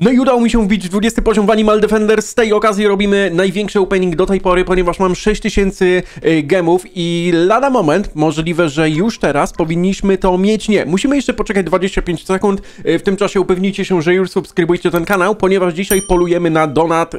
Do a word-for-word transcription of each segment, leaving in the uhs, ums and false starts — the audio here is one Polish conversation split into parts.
No i udało mi się wbić dwudziesty poziom w Anime Defenders. Z tej okazji robimy największy opening do tej pory, ponieważ mam sześć tysięcy gemów i lada moment, możliwe, że już teraz powinniśmy to mieć. Nie, musimy jeszcze poczekać dwadzieścia pięć sekund. W tym czasie upewnijcie się, że już subskrybujcie ten kanał, ponieważ dzisiaj polujemy na Donat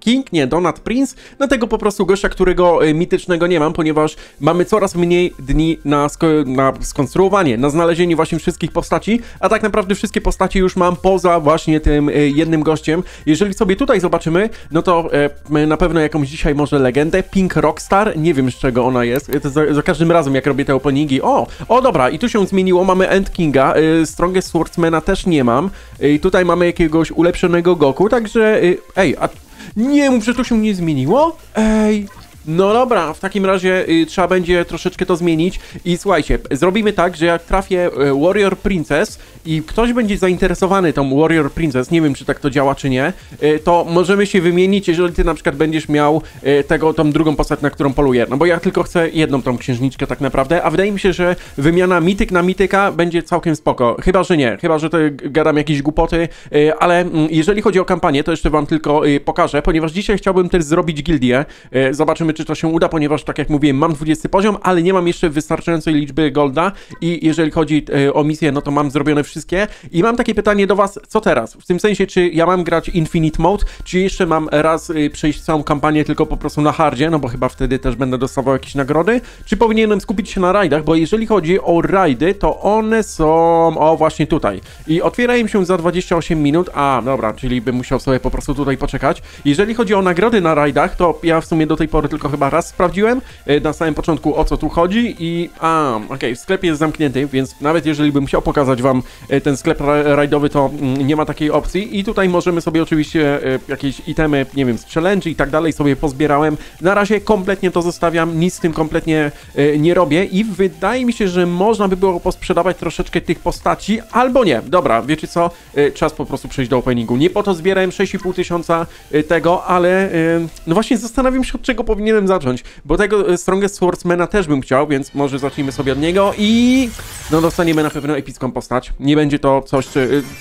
King, nie, Donat Prince, na tego po prostu gościa, którego mitycznego nie mam, ponieważ mamy coraz mniej dni na, sk na skonstruowanie, na znalezienie właśnie wszystkich postaci, a tak naprawdę wszystkie postacie już mam poza właśnie tym jednym gościem. Jeżeli sobie tutaj zobaczymy, no to e, na pewno jakąś dzisiaj może legendę. Pink Rockstar, nie wiem z czego ona jest. To za, za każdym razem jak robię te openingi. O, o dobra, i tu się zmieniło, mamy End Kinga, e, Strongest Swordsmana też nie mam. I e, tutaj mamy jakiegoś ulepszonego Goku, także... E, ej, a... Nie mów, że tu się nie zmieniło? Ej... No dobra, w takim razie y, trzeba będzie troszeczkę to zmienić i słuchajcie, zrobimy tak, że jak trafię y, Warrior Princess i ktoś będzie zainteresowany tą Warrior Princess, nie wiem czy tak to działa czy nie, y, to możemy się wymienić, jeżeli ty na przykład będziesz miał y, tego, tą drugą postać, na którą poluję, no bo ja tylko chcę jedną tą księżniczkę tak naprawdę, a wydaje mi się, że wymiana mityk na mityka będzie całkiem spoko, chyba że nie, chyba że to gadam jakieś głupoty, y, ale y, jeżeli chodzi o kampanię, to jeszcze wam tylko y, pokażę, ponieważ dzisiaj chciałbym też zrobić gildię, y, zobaczymy czy to się uda, ponieważ tak jak mówiłem, mam dwudziesty poziom, ale nie mam jeszcze wystarczającej liczby golda i jeżeli chodzi e, o misję, no to mam zrobione wszystkie i mam takie pytanie do was, co teraz? W tym sensie, czy ja mam grać Infinite Mode, czy jeszcze mam raz e, przejść całą kampanię tylko po prostu na hardzie, no bo chyba wtedy też będę dostawał jakieś nagrody, czy powinienem skupić się na rajdach, bo jeżeli chodzi o rajdy, to one są, o właśnie tutaj i otwierają się za dwadzieścia osiem minut, a dobra, czyli bym musiał sobie po prostu tutaj poczekać. Jeżeli chodzi o nagrody na rajdach, to ja w sumie do tej pory tylko chyba raz sprawdziłem na samym początku, o co tu chodzi i... A, okej, okay, sklep jest zamknięty, więc nawet jeżeli bym chciał pokazać wam ten sklep rajdowy, to nie ma takiej opcji i tutaj możemy sobie oczywiście jakieś itemy, nie wiem, z challenge i tak dalej sobie pozbierałem. Na razie kompletnie to zostawiam, nic z tym kompletnie nie robię i wydaje mi się, że można by było posprzedawać troszeczkę tych postaci, albo nie. Dobra, wiecie co? Czas po prostu przejść do openingu. Nie po to zbierałem sześć i pół tysiąca tego, ale no właśnie zastanawiam się, od czego powinien zacząć, bo tego Strongest Swordsmana też bym chciał, więc może zacznijmy sobie od niego i no dostaniemy na pewno epicką postać. Nie będzie to coś,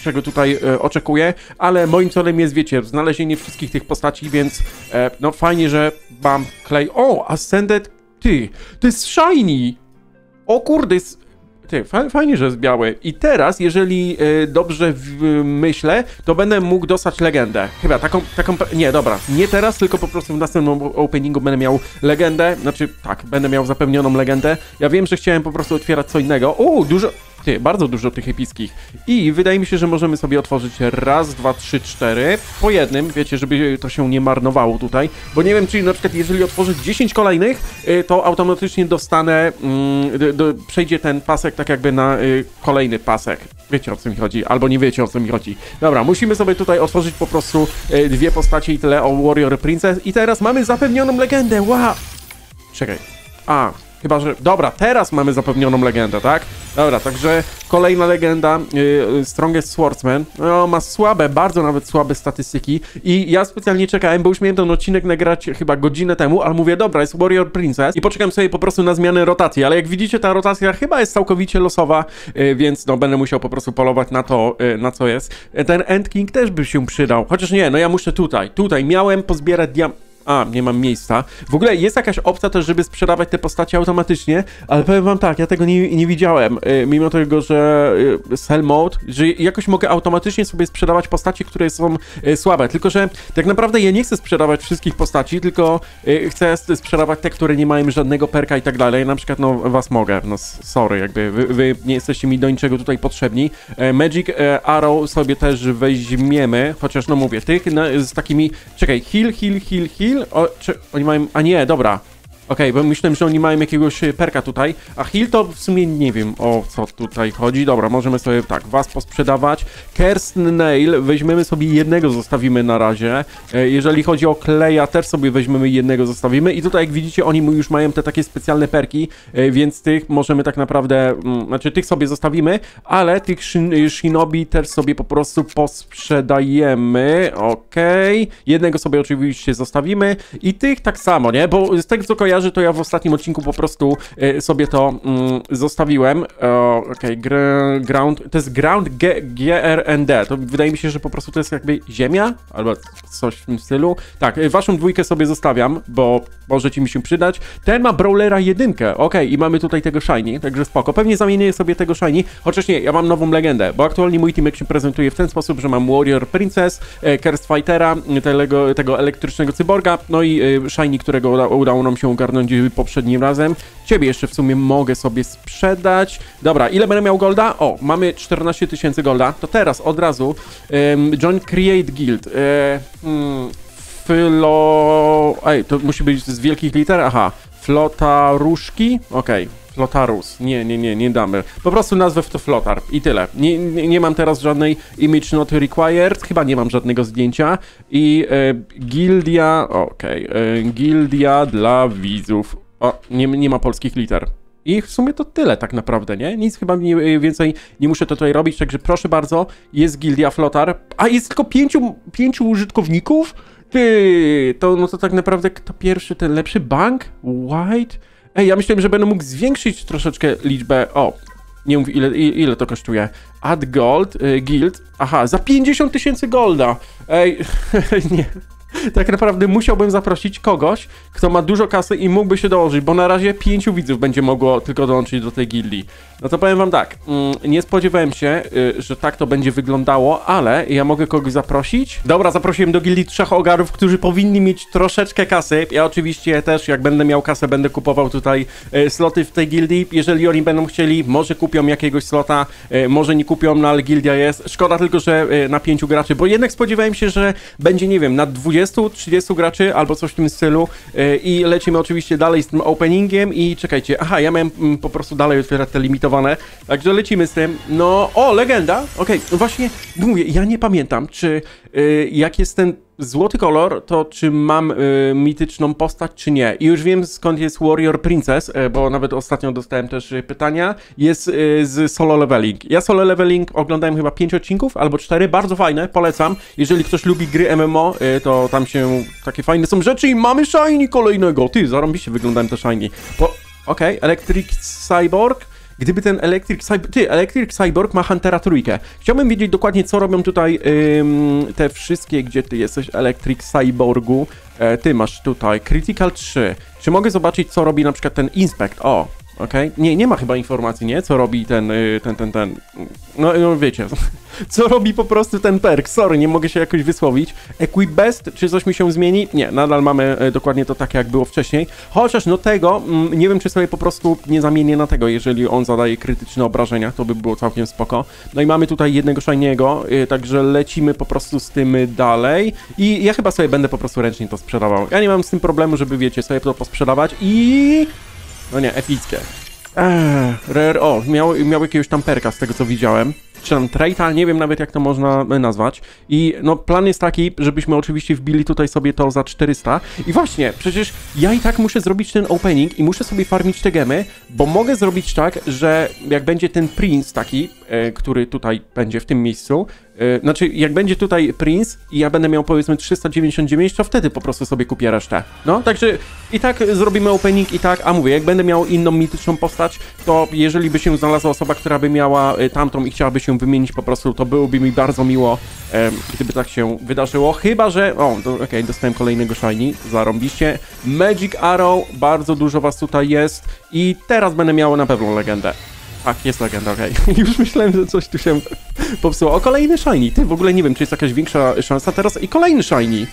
czego tutaj oczekuję, ale moim celem jest, wiecie, znalezienie wszystkich tych postaci, więc no fajnie, że mam klej. O, Ascended, ty, to jest shiny! O kurde, jest... Ty, fajnie, że jest biały. I teraz, jeżeli y, dobrze w, y, myślę, to będę mógł dostać legendę. Chyba taką, taką... Nie, dobra. Nie teraz, tylko po prostu w następnym openingu będę miał legendę. Znaczy, tak, będę miał zapewnioną legendę. Ja wiem, że chciałem po prostu otwierać co innego. O, dużo... Ty, bardzo dużo tych epickich. I wydaje mi się, że możemy sobie otworzyć raz, dwa, trzy, cztery. Po jednym, wiecie, żeby to się nie marnowało tutaj. Bo nie wiem, czy na przykład jeżeli otworzyć dziesięć kolejnych, y, to automatycznie dostanę... Y, do, do, przejdzie ten pasek tak jakby na y, kolejny pasek. Wiecie, o co mi chodzi, albo nie wiecie, o co mi chodzi. Dobra, musimy sobie tutaj otworzyć po prostu y, dwie postacie i tyle o Warrior Princess. I teraz mamy zapewnioną legendę. Wow! Czekaj. A... Chyba, że... Dobra, teraz mamy zapewnioną legendę, tak? Dobra, także kolejna legenda, yy, Strongest Swordsman. No, ma słabe, bardzo nawet słabe statystyki i ja specjalnie czekałem, bo już miałem ten odcinek nagrać chyba godzinę temu, ale mówię, dobra, jest Warrior Princess i poczekam sobie po prostu na zmianę rotacji, ale jak widzicie, ta rotacja chyba jest całkowicie losowa, yy, więc no, będę musiał po prostu polować na to, yy, na co jest. Ten End King też by się przydał, chociaż nie, no ja muszę tutaj, tutaj miałem pozbierać diam... A, nie mam miejsca. W ogóle jest jakaś opcja też, żeby sprzedawać te postacie automatycznie, ale powiem wam tak, ja tego nie, nie widziałem. Yy, mimo tego, że yy, sell mode, że jakoś mogę automatycznie sobie sprzedawać postacie, które są yy, słabe. Tylko, że tak naprawdę ja nie chcę sprzedawać wszystkich postaci, tylko yy, chcę sprzedawać te, które nie mają żadnego perka i tak dalej. Na przykład, no, was mogę. No, sorry, jakby wy, wy nie jesteście mi do niczego tutaj potrzebni. Yy, Magic yy, Arrow sobie też weźmiemy, chociaż, no mówię, tych no, z takimi... Czekaj, heal, heal, heal, heal. O, czy oni mają... A nie, dobra. Okej, okay, bo myślałem, że oni mają jakiegoś perka tutaj. A heal to w sumie nie wiem, o co tutaj chodzi. Dobra, możemy sobie tak, was posprzedawać. Curse Nail, weźmiemy sobie jednego, zostawimy na razie. Jeżeli chodzi o kleja, też sobie weźmiemy jednego, zostawimy. I tutaj, jak widzicie, oni już mają te takie specjalne perki, więc tych możemy tak naprawdę... Znaczy, tych sobie zostawimy, ale tych shin shinobi też sobie po prostu posprzedajemy. Okej. Okay. Jednego sobie oczywiście zostawimy. I tych tak samo, nie? Bo z tego, co kojarzę, kojarzy, to ja w ostatnim odcinku po prostu y, sobie to y, zostawiłem. O, okej, okay. Ground, to jest Ground G R N D, to wydaje mi się, że po prostu to jest jakby ziemia, albo coś w tym stylu. Tak, waszą dwójkę sobie zostawiam, bo może ci mi się przydać. Ten ma Brawlera jedynkę, okej, okay, i mamy tutaj tego shiny, także spoko. Pewnie zamienię sobie tego shiny, chociaż nie, ja mam nową legendę, bo aktualnie mój teamek się prezentuje w ten sposób, że mam Warrior Princess, y, Curse Fightera, y, tego, tego elektrycznego cyborga, no i y, shiny, którego uda, udało nam się ogarnąć poprzednim razem. Ciebie jeszcze w sumie mogę sobie sprzedać. Dobra, ile będę miał golda? O, mamy czternaście tysięcy golda. To teraz od razu um, Joint Create Guild. E, mm, flo... Ej, to musi być z wielkich liter? Aha. Flotaruszki? Okej. Okay. Flotarus. Nie, nie, nie, nie damy. Po prostu nazwę w to Flothar i tyle. Nie, nie, nie mam teraz żadnej image not required, chyba nie mam żadnego zdjęcia. I e, gildia... Okej. Okay. Gildia dla widzów. O, nie, nie ma polskich liter. I w sumie to tyle tak naprawdę, nie? Nic chyba nie, więcej nie muszę tutaj robić, także proszę bardzo, jest Gildia Flothar. A jest tylko pięciu, pięciu użytkowników? Ty, to no to tak naprawdę kto pierwszy, ten lepszy? Bank? White? Ej, ja myślałem, że będę mógł zwiększyć troszeczkę liczbę... O, nie mów ile, ile to kosztuje. Add gold, y, guild. Aha, za pięćdziesiąt tysięcy golda. Ej, nie... Tak naprawdę musiałbym zaprosić kogoś, kto ma dużo kasy i mógłby się dołożyć, bo na razie pięciu widzów będzie mogło tylko dołączyć do tej gildii. No to powiem wam tak, nie spodziewałem się, że tak to będzie wyglądało, ale ja mogę kogoś zaprosić. Dobra, zaprosiłem do gildii trzech ogarów, którzy powinni mieć troszeczkę kasy. Ja oczywiście też, jak będę miał kasę, będę kupował tutaj sloty w tej gildii. Jeżeli oni będą chcieli, może kupią jakiegoś slota, może nie kupią, no ale gildia jest. Szkoda tylko, że na pięciu graczy, bo jednak spodziewałem się, że będzie, nie wiem, na dwudziestu trzydziestu graczy albo coś w tym stylu i lecimy oczywiście dalej z tym openingiem i czekajcie, aha, ja miałem po prostu dalej otwierać te limitowane, także lecimy z tym, no, o, legenda, okej, okay. Właśnie, mówię, ja nie pamiętam, czy y, jak jest ten złoty kolor, to czy mam y, mityczną postać, czy nie. I już wiem, skąd jest Warrior Princess, y, bo nawet ostatnio dostałem też y, pytania. Jest y, z Solo Leveling. Ja Solo Leveling oglądałem chyba pięć odcinków, albo cztery. Bardzo fajne, polecam. Jeżeli ktoś lubi gry M M O, y, to tam się takie fajne są rzeczy i mamy shiny kolejnego. Ty, zarąbiście wyglądałem te shiny. Po... Okej, okay. Electric Cyborg. Gdyby ten Electric Cyborg... Ty, Electric Cyborg ma Huntera trójkę. Chciałbym wiedzieć dokładnie, co robią tutaj ym, te wszystkie, gdzie ty jesteś, Electric Cyborgu. E, ty masz tutaj Critical trzy. Czy mogę zobaczyć, co robi na przykład ten Inspect? O, okej. Okay. Nie, nie ma chyba informacji, nie? Co robi ten, y, ten, ten, ten... No, no wiecie. Co robi po prostu ten perk? Sorry, nie mogę się jakoś wysłowić. Equip Best, czy coś mi się zmieni? Nie, nadal mamy e, dokładnie to tak, jak było wcześniej. Chociaż no tego, mm, nie wiem, czy sobie po prostu nie zamienię na tego, jeżeli on zadaje krytyczne obrażenia, to by było całkiem spoko. No i mamy tutaj jednego shiniego, y, także lecimy po prostu z tym dalej. I ja chyba sobie będę po prostu ręcznie to sprzedawał. Ja nie mam z tym problemu, żeby, wiecie, sobie to posprzedawać i... No nie, epickie. Eee, rare, o, miał, miał jakiegoś tam perka z tego, co widziałem. Czy tam traita, nie wiem nawet, jak to można nazwać. I no plan jest taki, żebyśmy oczywiście wbili tutaj sobie to za czterysta. I właśnie, przecież ja i tak muszę zrobić ten opening i muszę sobie farmić te gemy, bo mogę zrobić tak, że jak będzie ten Prince taki, e, który tutaj będzie w tym miejscu, e, znaczy jak będzie tutaj Prince i ja będę miał powiedzmy trzysta dziewięćdziesiąt dziewięć, to wtedy po prostu sobie kupię resztę. No, także i tak zrobimy opening i tak, a mówię, jak będę miał inną mityczną postać, to jeżeli by się znalazła osoba, która by miała tamtą i chciałaby się wymienić po prostu, to byłoby mi bardzo miło, e, gdyby tak się wydarzyło. Chyba że... O, okej, okay, dostałem kolejnego shiny, zarąbiście. Magic Arrow, bardzo dużo was tutaj jest i teraz będę miał na pewno legendę. Tak, jest legenda, okej. Okay. Już myślałem, że coś tu się popsuło. O, kolejny shiny. Ty, w ogóle nie wiem, czy jest jakaś większa szansa teraz. I kolejny shiny.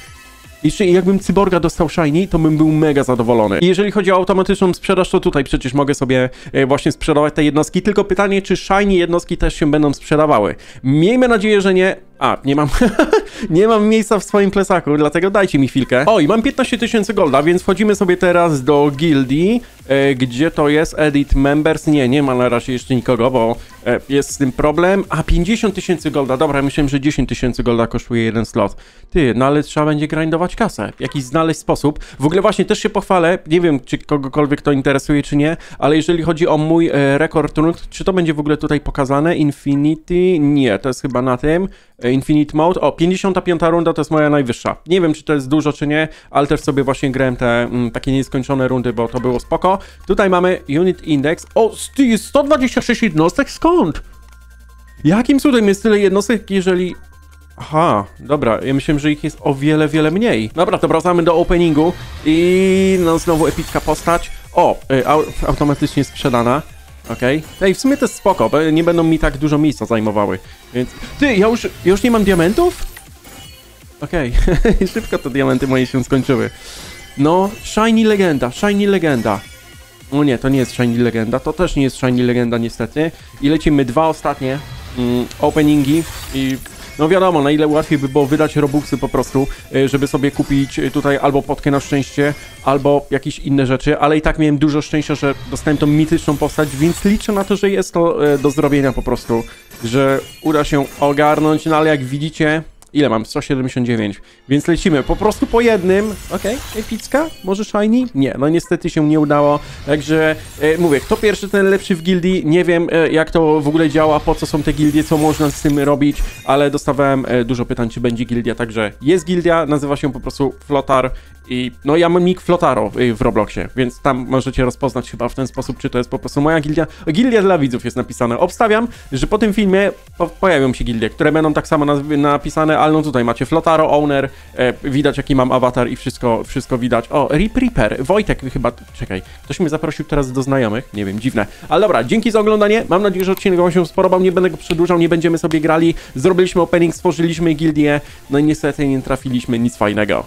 Jeśli jakbym cyborga dostał shiny, to bym był mega zadowolony. I jeżeli chodzi o automatyczną sprzedaż, to tutaj przecież mogę sobie właśnie sprzedawać te jednostki. Tylko pytanie, czy shiny jednostki też się będą sprzedawały. Miejmy nadzieję, że nie... A, nie mam... nie mam miejsca w swoim plecaku, dlatego dajcie mi chwilkę. O, i mam piętnaście tysięcy golda, więc wchodzimy sobie teraz do gildii. E, gdzie to jest? Edit members? Nie, nie ma na razie jeszcze nikogo, bo e, jest z tym problem. A, pięćdziesiąt tysięcy golda. Dobra, myślałem, że dziesięć tysięcy golda kosztuje jeden slot. Ty, no ale trzeba będzie grindować kasę. Jakiś znaleźć sposób. W ogóle właśnie też się pochwalę. Nie wiem, czy kogokolwiek to interesuje, czy nie, ale jeżeli chodzi o mój e, rekord rund, czy to będzie w ogóle tutaj pokazane? Infinity? Nie, to jest chyba na tym. E, Infinite Mode. O, pięćdziesiąta piąta runda to jest moja najwyższa. Nie wiem, czy to jest dużo, czy nie, ale też sobie właśnie grałem te m, takie nieskończone rundy, bo to było spoko. Tutaj mamy Unit Index. O, sto dwadzieścia sześć jednostek? Skąd? Jakim cudem jest tyle jednostek, jeżeli... Aha, dobra, ja myślałem, że ich jest o wiele, wiele mniej. Dobra, to wracamy do openingu i no znowu epicka postać. O, y, au, automatycznie sprzedana. Okej. Okay. Ej, w sumie to jest spoko, bo nie będą mi tak dużo miejsca zajmowały. Więc... Ty, ja już, ja już nie mam diamentów? Okej, okay. Szybko te diamenty moje się skończyły. No, shiny legenda, shiny legenda. O nie, to nie jest shiny legenda, to też nie jest shiny legenda niestety. I lecimy dwa ostatnie mm, openingi i... No wiadomo, na ile łatwiej by było wydać robuxy po prostu, żeby sobie kupić tutaj albo potkę na szczęście, albo jakieś inne rzeczy, ale i tak miałem dużo szczęścia, że dostałem tą mityczną postać, więc liczę na to, że jest to do zrobienia po prostu, że uda się ogarnąć, no ale jak widzicie, ile mam? sto siedemdziesiąt dziewięć, więc lecimy po prostu po jednym, okej, okay. Epicka? Może shiny? Nie, no niestety się nie udało, także e, mówię, kto pierwszy, ten lepszy w gildii, nie wiem e, jak to w ogóle działa, po co są te gildie, co można z tym robić, ale dostawałem e, dużo pytań, czy będzie gildia, także jest gildia, nazywa się po prostu Flothar i no ja mam nick Flotharo w Robloxie, więc tam możecie rozpoznać chyba w ten sposób, czy to jest po prostu moja gildia. Gildia dla widzów jest napisane, obstawiam, że po tym filmie po pojawią się gildie, które będą tak samo naz napisane, ale no tutaj macie Flotharo, Owner, e, widać jaki mam awatar i wszystko, wszystko widać. O, Reaper, Wojtek chyba, czekaj, ktoś mnie zaprosił teraz do znajomych, nie wiem, dziwne. Ale dobra, dzięki za oglądanie, mam nadzieję, że odcinek wam się spodobał, nie będę go przedłużał, nie będziemy sobie grali, zrobiliśmy opening, stworzyliśmy gildię, no i niestety nie trafiliśmy nic fajnego.